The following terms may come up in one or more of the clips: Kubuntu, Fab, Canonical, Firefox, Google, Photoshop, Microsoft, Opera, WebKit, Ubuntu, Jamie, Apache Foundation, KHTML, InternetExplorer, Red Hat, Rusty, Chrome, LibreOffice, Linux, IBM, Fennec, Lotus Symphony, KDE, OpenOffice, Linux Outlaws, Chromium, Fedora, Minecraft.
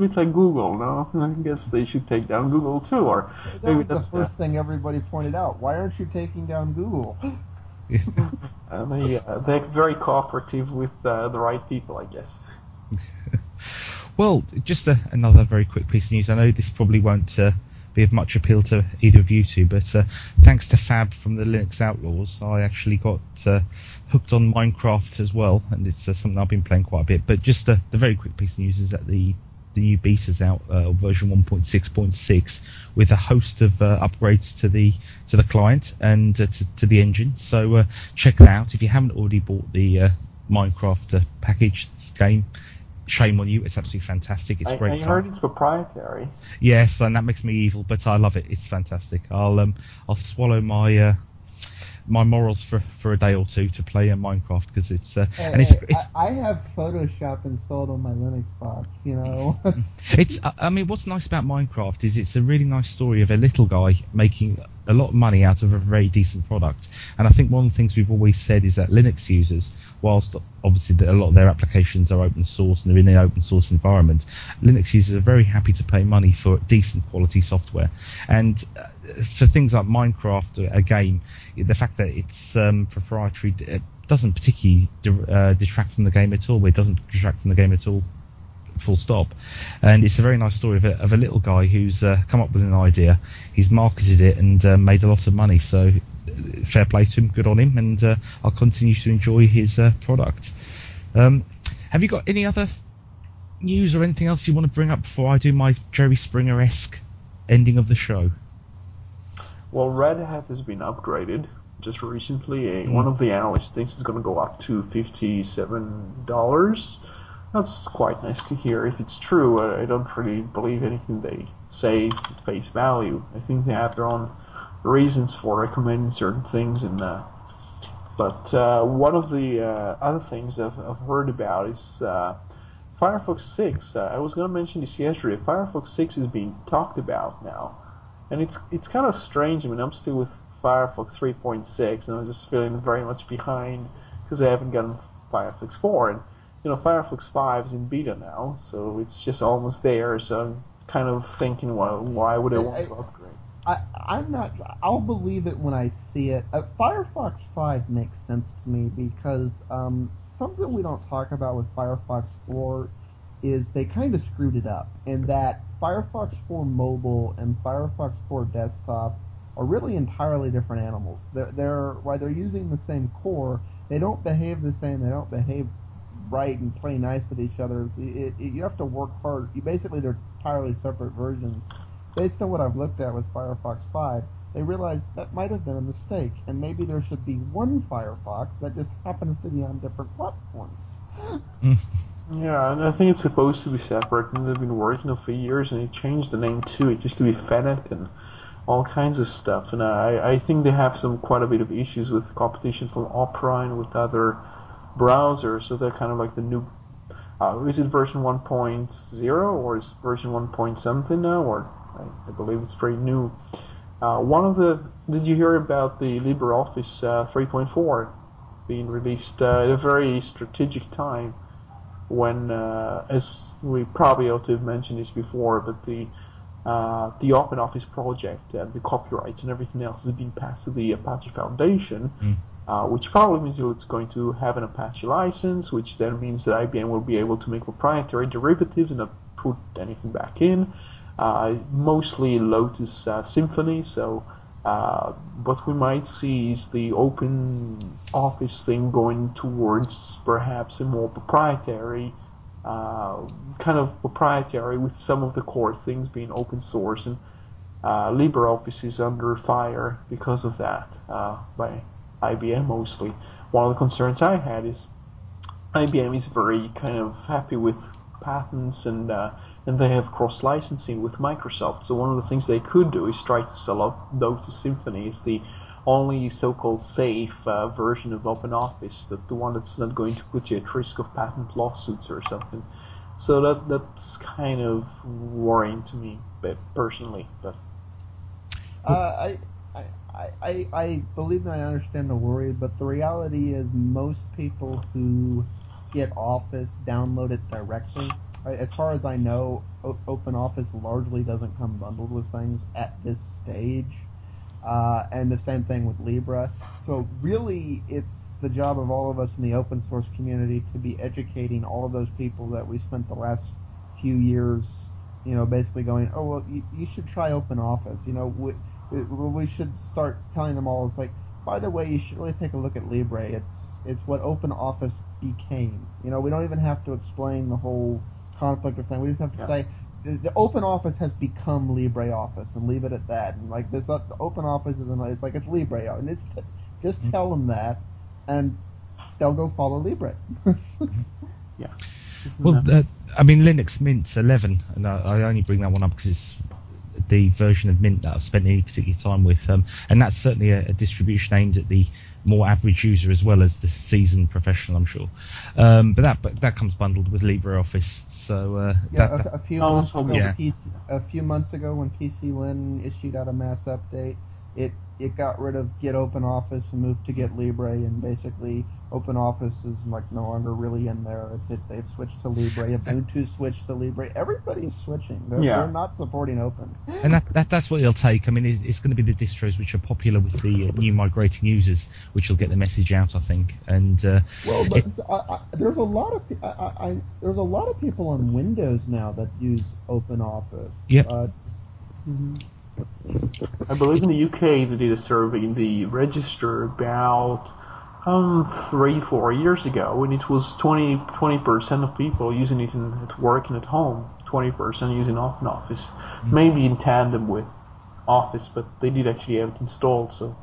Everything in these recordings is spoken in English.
It's like Google, no? I guess they should take down Google too, or maybe that's the first thing everybody pointed out. Why aren't you taking down Google? They're very cooperative with the right people, I guess. Well, just another very quick piece of news. I know this probably won't be of much appeal to either of you two, but thanks to Fab from the Linux Outlaws, I actually got hooked on Minecraft as well, and it's something I've been playing quite a bit. But just the very quick piece of news is that the new beta's out, version 1.6.6, with a host of upgrades to the client and to the engine. So check it out if you haven't already bought the Minecraft package. This game, shame on you! It's absolutely fantastic. It's great. I heard it's proprietary. Yes, and that makes me evil, but I love it. It's fantastic. I'll swallow my my morals for a day or two to play in Minecraft, because it's I have Photoshop installed on my Linux box, you know. I mean, what's nice about Minecraft is it's a really nice story of a little guy making a lot of money out of a very decent product. And I think one of the things we've always said is that Linux users, whilst obviously a lot of their applications are open source and they're in an open source environment, Linux users are very happy to pay money for decent quality software. And for things like Minecraft, a game, the fact that it's proprietary doesn't particularly detract from the game at all. It doesn't detract from the game at all. Full stop. And it's a very nice story of a little guy who's come up with an idea, he's marketed it and made a lot of money, so fair play to him, good on him, and I'll continue to enjoy his product. Have you got any other news or anything else you want to bring up before I do my Jerry Springer-esque ending of the show? Well, Red Hat has been upgraded just recently. One of the analysts thinks it's going to go up to $57. That's quite nice to hear. If it's true, I don't really believe anything they say at face value. I think they have their own reasons for recommending certain things. But one of the other things I've heard about is Firefox 6. I was going to mention this yesterday. Firefox 6 is being talked about now. And it's kind of strange. I mean, I'm still with Firefox 3.6, and I'm just feeling very much behind because I haven't gotten Firefox 4. And, you know, Firefox 5 is in beta now, so it's just almost there, so I'm kind of thinking, well, why would I want to upgrade? I'll believe it when I see it. Firefox 5 makes sense to me because something we don't talk about with Firefox 4 is they kind of screwed it up, in that Firefox 4 Mobile and Firefox 4 Desktop are really entirely different animals. While they're using the same core, they don't behave the same, they don't behave right and play nice with each other. You have to work hard. They're entirely separate versions. Based on what I've looked at with Firefox 5, they realized that might have been a mistake, and maybe there should be one Firefox that just happens to be on different platforms. Yeah, and I think it's supposed to be separate, and they've been working on it for years, and they changed the name too. It used to be Fennec and all kinds of stuff, and I think they have quite a bit of issues with competition from Opera and with other browser, so they're kind of like the new is it version 1.0 or is it version 1. Something now, or I believe it's pretty new. Did you hear about the LibreOffice 3.4 being released at a very strategic time when, as we probably ought to have mentioned this before, but the OpenOffice project and the copyrights and everything else has been passed to the Apache Foundation. Which probably means it's going to have an Apache license, which then means that IBM will be able to make proprietary derivatives and not put anything back in. Mostly Lotus Symphony, so what we might see is the open office thing going towards perhaps a more proprietary, kind of proprietary, with some of the core things being open source, and LibreOffice is under fire because of that, by IBM mostly. One of the concerns I had is IBM is very kind of happy with patents, and they have cross-licensing with Microsoft. So one of the things they could do is try to sell up Lotus Symphony as the only so-called safe version of OpenOffice, the one that's not going to put you at risk of patent lawsuits or something. So that's kind of worrying to me personally. But I believe and I understand the worry, but the reality is most people who get Office download it directly. As far as I know, OpenOffice largely doesn't come bundled with things at this stage. And the same thing with Libre. So really, it's the job of all of us in the open source community to be educating all of those people that we spent the last few years, you know, basically going, oh, well, you should try OpenOffice. You know, we should start telling them all, it's like, by the way, you should really take a look at Libre. It's what OpenOffice became. You know, we don't even have to explain the whole conflict or thing. We just have to say, the OpenOffice has become LibreOffice, and leave it at that. And like this, the OpenOffice is like it's Libre, and it's just tell them that, and they'll go follow Libre. Yeah. Well, I mean, Linux Mint's 11, and I only bring that one up because it's the version of Mint that I've spent any particular time with, and that's certainly a distribution aimed at the more average user as well as the seasoned professional, I'm sure. But that comes bundled with LibreOffice. So a few months ago, when PCLin issued out a mass update, it got rid of Get OpenOffice and moved to Get Libre, and basically OpenOffice is like no longer really in there. They've switched to Libre. Ubuntu switched to Libre. Everybody's switching. They're not supporting Open. And that's what they'll take. I mean, it's going to be the distros which are popular with the new migrating users, which will get the message out, I think. And there's a lot of people on Windows now that use OpenOffice. Yep. I believe in the UK they did a survey in the Register about 3-4 years ago, and it was 20% of people using it at work and at home, 20% using OpenOffice, maybe in tandem with Office, but they did actually have it installed. So.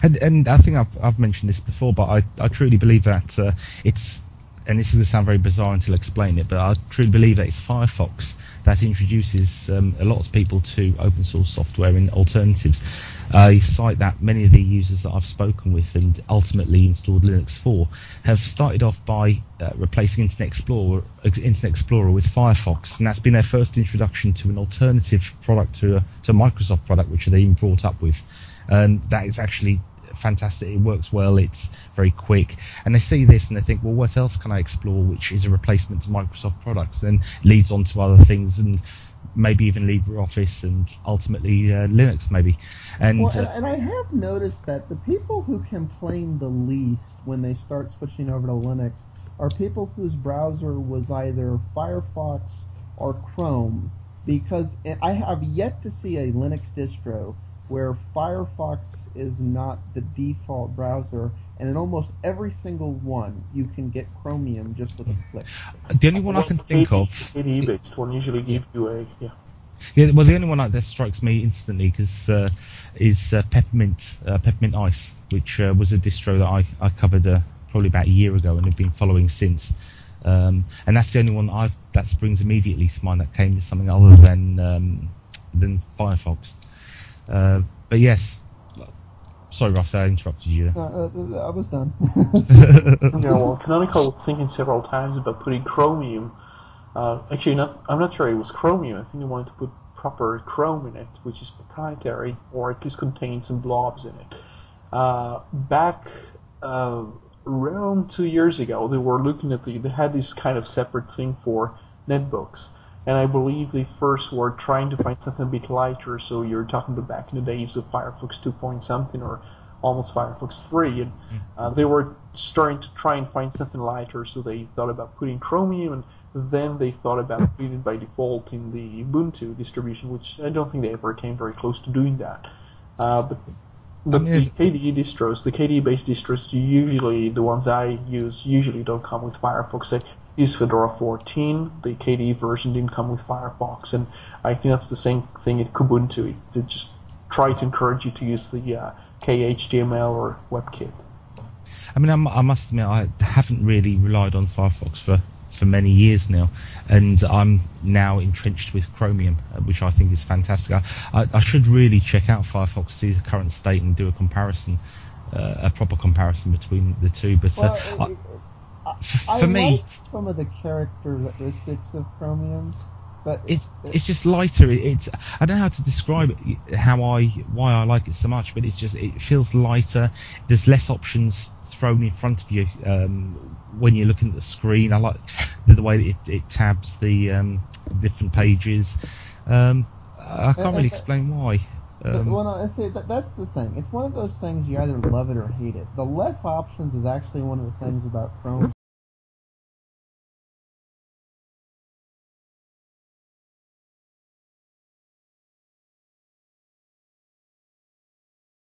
And I think I've mentioned this before, but I truly believe that it's, and this is going to sound very bizarre until I explain it, but I truly believe that it's Firefox that introduces a lot of people to open source software and alternatives. I cite that many of the users that I've spoken with and ultimately installed Linux for have started off by replacing Internet Explorer with Firefox, and that's been their first introduction to an alternative product to a Microsoft product, which they even brought up with. That is actually fantastic. It works well, it's very quick, and they see this and they think, well, what else can I explore which is a replacement to Microsoft products, and leads on to other things, and maybe even LibreOffice, and ultimately Linux maybe. And, well, and I have noticed that the people who complain the least when they start switching over to Linux are people whose browser was either Firefox or Chrome, because I have yet to see a Linux distro where Firefox is not the default browser, and in almost every single one, you can get Chromium just with a click. The only one I can think of, KDE-based one usually gives you a well, the only one that strikes me instantly is Peppermint Ice, which was a distro that I covered probably about a year ago and have been following since. And that's the only one that springs immediately to mind that came to something other than Firefox. But yes, sorry, Russ, I interrupted you. I was done. Well, Canonical was thinking several times about putting Chromium. I'm not sure it was Chromium. I think they wanted to put proper Chrome in it, which is proprietary, or at least contains some blobs in it. Back around 2 years ago, they were looking at they had this kind of separate thing for netbooks. And I believe they first were trying to find something a bit lighter, so you're talking about back in the days of Firefox 2.something or almost Firefox 3. And they were starting to try and find something lighter, so they thought about putting Chromium, and then they thought about putting it by default in the Ubuntu distribution, which I don't think they ever came very close to doing that. The KDE-based distros, usually the ones I use, usually don't come with Firefox. They use Fedora 14. The KDE version didn't come with Firefox, and I think that's the same thing at Kubuntu. They just try to encourage you to use the KHTML or WebKit. I mean, I must admit, I haven't really relied on Firefox for many years now, and I'm now entrenched with Chromium, which I think is fantastic. I should really check out Firefox, see the current state, and do a comparison, a proper comparison between the two. But I like some of the characteristics of Chromium, But it's just lighter. It's I don't know how to describe it, why I like it so much, but it's just it feels lighter. There's less options thrown in front of you when you're looking at the screen. I like the way that it tabs the different pages. I can't really explain why. Well, no, that's the thing. It's one of those things you either love it or hate it. The less options is actually one of the things about Chrome